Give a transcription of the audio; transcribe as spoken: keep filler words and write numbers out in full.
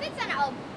Pizza na oven.